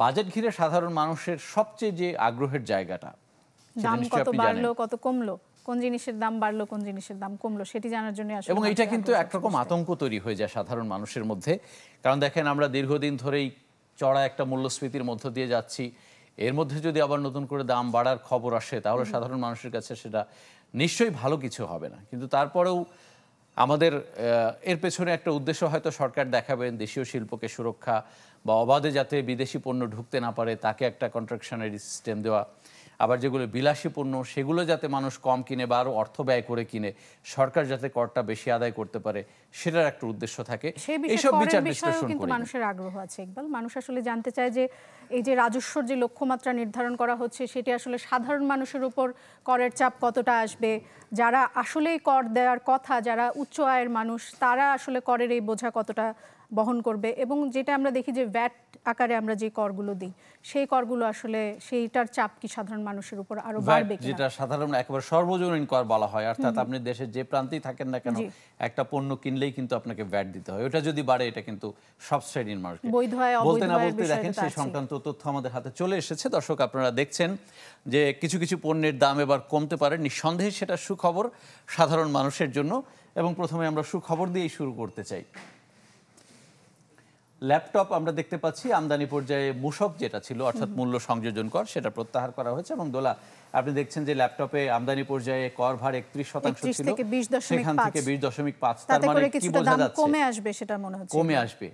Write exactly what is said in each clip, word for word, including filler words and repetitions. Budget ঘিরে সাধারণ মানুষের সবচেয়ে যে আগ্রহের জায়গাটা দাম কত বাড়লো কত কমলো কোন জিনিসের দাম বাড়লো কোন জিনিসের দাম কমলো সেটি জানার জন্য আসলে এবং এটা কিন্তু একরকম আতঙ্ক তৈরি হয়ে যায় সাধারণ মানুষের মধ্যে। কারণ দেখেন আমরা দীর্ঘদিন ধরেই চড়া একটা মূল্যস্ফীতির মধ্য দিয়ে যাচ্ছি, এর মধ্যে যদি আবার নতুন করে দাম বাড়ার খবর আসে তাহলে সাধারণ মানুষের কাছে সেটা নিশ্চয়ই ভালো কিছু হবে না। কিন্তু তারপরেও আমাদের এর পেছনে একটা উদ্দেশ্য হয়তো সরকার দেখাবেন, দেশীয় শিল্পকে সুরক্ষা বা অবাধে যাতে বিদেশি পণ্য ঢুকতে না পারে তাকে একটা কন্ট্রাকশনারি সিস্টেম দেওয়া, আবার যেগুলো বিলাসী পণ্য সেগুলো যাতে মানুষ কম কিনে বা আরও অর্থ ব্যয় করে কিনে সরকার যাতে করটা বেশি আদায় করতে পারে সেটার একটা উদ্দেশ্য থাকে। এইসব বিচার বিশ্লেষণ করে মানুষের আগ্রহ আছে। ইকবাল, মানুষ আসলে জানতে চায় যে এই যে রাজস্বর যে লক্ষ্যমাত্রা নির্ধারণ করা হচ্ছে সেটি আসলে সাধারণ মানুষের উপর করের চাপ কতটা আসবে, যারা আসলেই কর দেওয়ার কথা যারা উচ্চ আয়ের মানুষ তারা আসলে করের এই বোঝা কতটা বহন করবে, এবং যেটা আমরা দেখি যে ভ্যাট আকারে আমরা যে করগুলো দিই সেই করগুলো আসলে সেইটার চাপ কি সাধারণ মানুষের উপর আরো বাড়বে কিনা, যেটা সাধারণ একেবারে সর্বজনীন কর বলা হয়। অর্থাৎ আপনি দেশের যে প্রান্তেই থাকেন না কেন একটা পণ্য কিনলেই কিন্তু আপনাকে ভ্যাট দিতে হয়, ওটা যদি বাড়ে এটা কিন্তু সব শ্রেণীর মানুষ বৈধ হয় বলতে না বলতে দেখেন সেই সংক্রান্ত তথ্য আমাদের হাতে চলে এসেছে। দর্শক, আপনারা দেখছেন যে কিছু কিছু পণ্যের দাম এবার কমতে পারে, নিঃসন্দেহে সেটা সুখবর সাধারণ মানুষের জন্য। এবং প্রথমে আমরা সুখবর দিয়েই শুরু করতে চাই। ল্যাপটপ আমরা দেখতে পাচ্ছি আমদানি পর্যায়ে মূসক যেটা ছিল অর্থাৎ মূল্য সংযোজন কর সেটা প্রত্যাহার করা হয়েছে। এবং দোলা, আপনি দেখছেন যে ল্যাপটপে আমদানি পর্যায়ে কর ভার একত্রিশ শতাংশ ছিল, সেখান থেকে বিশ দশমিক পাঁচ তার মানে কি বোঝা যাচ্ছে কমে আসবে, সেটা মনে হচ্ছে কমে আসবে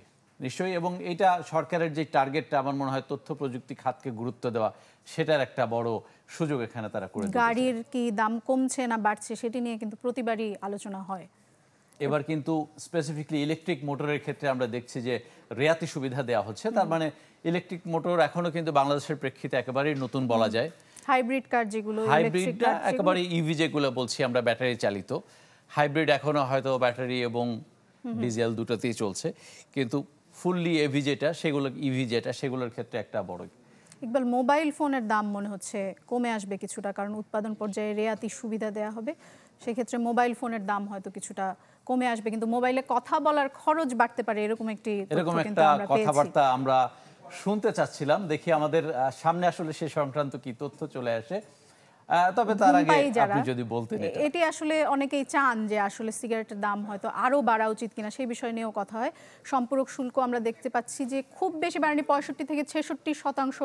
নিশ্চয়ই। এবং এটা সরকারের যে টার্গেটটা আমার মনে হয় তথ্য প্রযুক্তি খাতকে গুরুত্ব দেওয়া সেটার একটা বড় সুযোগ এখানে তারা করে। গাড়ির কি দাম কমছে না বাড়ছে সেটি নিয়ে কিন্তু প্রতিবারই আলোচনা হয়, এবার কিন্তু স্পেসিফিকলি ইলেকট্রিক মোটরের ক্ষেত্রে আমরা দেখছি যে রেয়াতি সুবিধা দেওয়া হচ্ছে। তার মানে ইলেকট্রিক মোটর এখনো কিন্তু বাংলাদেশের প্রেক্ষিতে একেবারেই নতুন বলা যায়। হাইব্রিড কার যেগুলো, হাইব্রিডটা একেবারে ইভি যেগুলো বলছি আমরা ব্যাটারি চালিত, হাইব্রিড এখনো হয়তো ব্যাটারি এবং ডিজেল দুটোতেই চলছে, কিন্তু ফুললি ইভি যেটা সেগুলো ইভি যেটা সেগুলোর ক্ষেত্রে একটা বড়। ইকবাল, মোবাইল ফোনের দাম মনে হচ্ছে কমে আসবে কিছুটা, কারণ উৎপাদন পর্যায়ে রেয়াতি সুবিধা দেওয়া হবে, সেক্ষেত্রে মোবাইল ফোনের দাম হয়তো কিছুটা কমে আসবে, কিন্তু মোবাইলে কথা বলার খরচ বাড়তে পারে এরকম একটি এরকম একটা কথাবার্তা আমরা শুনতে চাচ্ছিলাম। দেখি আমাদের সামনে আসলে সে সংক্রান্ত কি তথ্য চলে আসে। তবে তার আগে আপনি যদি বলতেন, এটি আসলে অনেকেই চান যে আসলে সিগারেটের দাম হয়তো আরো বাড়া উচিত কিনা সেই বিষয় নিয়েও কথা হয়। সম্পূরক শুল্ক আমরা দেখতে পাচ্ছি যে খুব বেশি বাড়েনি, পঁয়ষট্টি থেকে ছেষট্টি শতাংশ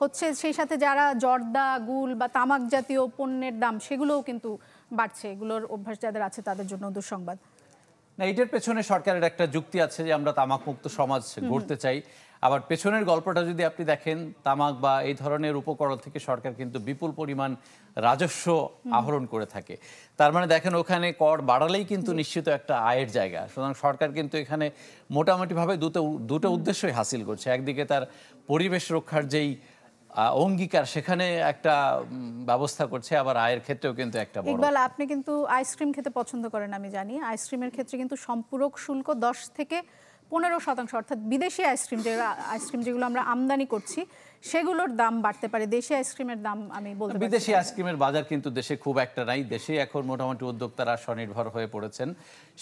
হচ্ছে, সেই সাথে যারা জর্দা গুল বা তামাক জাতীয় পণ্যের দাম সেগুলোও কিন্তু বাড়ছে, এগুলোর অভ্যাস যাদের আছে তাদের জন্য দুঃসংবাদ না। এটার পেছনে সরকারের একটা যুক্তি আছে যে আমরা তামাক মুক্ত সমাজ গড়তে চাই। আবার পেছনের গল্পটা যদি আপনি দেখেন তামাক বা এই ধরনের উপকরণ থেকে সরকার কিন্তু বিপুল পরিমাণ রাজস্ব আহরণ করে থাকে, তার মানে দেখেন ওখানে কর বাড়ালেই কিন্তু নিশ্চিত একটা আয়ের জায়গা। সুতরাং সরকার কিন্তু এখানে মোটামুটিভাবে দুটো দুটো উদ্দেশ্যই হাসিল করছে, একদিকে তার পরিবেশ রক্ষার যেই অঙ্গীকার সেখানে একটা ব্যবস্থা করছে, আবার আয়ের ক্ষেত্রেও কিন্তু একটা বড়। ইকবাল, আপনি কিন্তু আইসক্রিম খেতে পছন্দ করেন আমি জানি, আইসক্রিমের ক্ষেত্রে কিন্তু সম্পূরক শুল্ক দশ থেকে পনেরো শতাংশ, অর্থাৎ বিদেশি আইসক্রিম যে আইসক্রিম যেগুলো আমরা আমদানি করছি সেগুলোর দাম বাড়তে পারে, দেশি আইসক্রিমের দাম আমি বলতে পারি। বিদেশি আইসক্রিমের বাজার কিন্তু দেশে খুব একটা নাই, দেশে এখন মোটামুটি উদ্যোক্তারা স্বনির্ভর হয়ে পড়েছেন।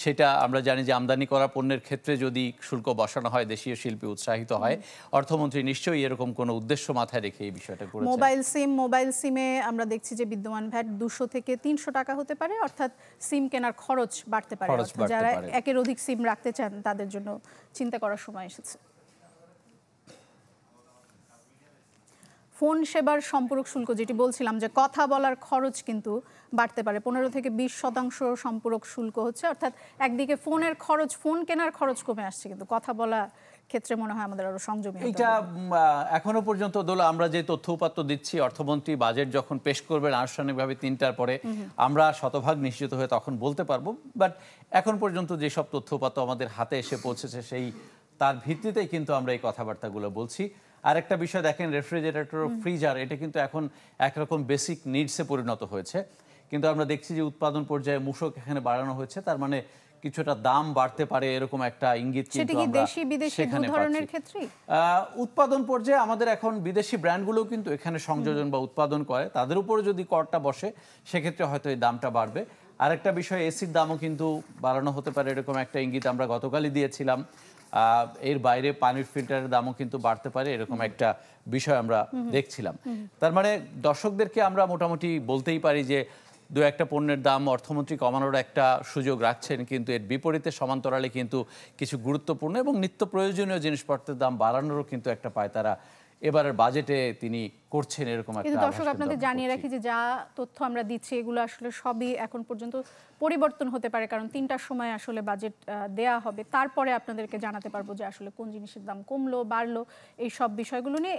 সেটা আমরা জানি যে আমদানি করা পণ্যের ক্ষেত্রে যদি শুল্ক বসানো হয় দেশীয় শিল্পী উৎসাহিত হয়, অর্থমন্ত্রী নিশ্চয়ই এরকম কোনো উদ্দেশ্য মাথায় রেখে এই বিষয়টা করেছেন। মোবাইল সিম, মোবাইল সিমে আমরা দেখছি যে বিদ্যমান ভ্যাট দুশো থেকে তিনশো টাকা হতে পারে, অর্থাৎ সিম কেনার খরচ বাড়তে পারে, যারা একের অধিক সিম রাখতে চান তাদের জন্য চিন্তা করার সময় এসেছে। ফোন সেবার সম্পূরক শুল্ক যেটি বলছিলাম যে কথা বলার খরচ কিন্তু বাড়তে পারে, পনেরো থেকে বিশ শতাংশ সম্পূরক শুল্ক হচ্ছে, অর্থাৎ একদিকে ফোনের খরচ, ফোন কেনার খরচ কমে আসছে কিন্তু কথা বলা ক্ষেত্রে মনে হয় আমাদের আরো সংযমী। এটা এখনো পর্যন্ত দোলা আমরা যে তথ্য উপাত্ত দিচ্ছি, অর্থমন্ত্রী বাজেট যখন পেশ করবেন আনুষ্ঠানিকভাবে তিনটার পরে আমরা শতভাগ নিশ্চিত হয়ে তখন বলতে পারবো, বাট এখন পর্যন্ত যেসব তথ্য উপাত্ত আমাদের হাতে এসে পৌঁছেছে সেই তার ভিত্তিতেই কিন্তু আমরা এই কথাবার্তাগুলো বলছি। আরেকটা বিষয় দেখেন, রেফ্রিজারেটর ও ফ্রিজার এটা কিন্তু এখন একরকম বেসিক নিডসে পরিণত হয়েছে, কিন্তু আমরা দেখছি যে উৎপাদন পর্যায়ে মূসক এখানে বাড়ানো হয়েছে, তার মানে কিছুটা দাম বাড়তে পারে এরকম একটা ইঙ্গিত কিন্তু আমরা সেখানে পাচ্ছি। উৎপাদন পর্যায়ে আমাদের এখন বিদেশি ব্র্যান্ডগুলো কিন্তু এখানে সংযোজন বা উৎপাদন করে, তাদের উপরে যদি করটা বসে সেক্ষেত্রে হয়তো এই দামটা বাড়বে। আরেকটা বিষয়, এসির দামও কিন্তু বাড়ানো হতে পারে এরকম একটা ইঙ্গিত আমরা গতকালই দিয়েছিলাম। एर बाइरे पानी फिल्टर दामों किन्तु बाढ़ते पारे एरकम एक्टा विषय अमरा देखछिलाम तार माने दर्शकदेरके अमरा मोटामुटी बोलतेई पारी जे दो एक पण्यर दाम अर्थमंत्री कमानोर एक सुयोग राखछेन किन्तु एर विपरीते समान्तराले किन्तु किछु गुरुत्वपूर्ण एबं नित्य प्रयोजनीय जिनिसपत्रेर दाम बाड़ानोर किन्तु एकटा पायतारा এবারে বাজেটে তিনি করছেন এরকম একটা। কিন্তু দর্শক আপনাদের জানিয়ে রাখি যে যা তথ্য আমরা দিচ্ছি এগুলো আসলে সবই এখন পর্যন্ত পরিবর্তন হতে পারে, কারণ তিনটার সময় আসলে বাজেট দেয়া হবে, তারপরে আপনাদেরকে জানাতে পারবো যে আসলে কোন জিনিসের দাম কমলো বাড়লো এই সব বিষয়গুলো নিয়ে।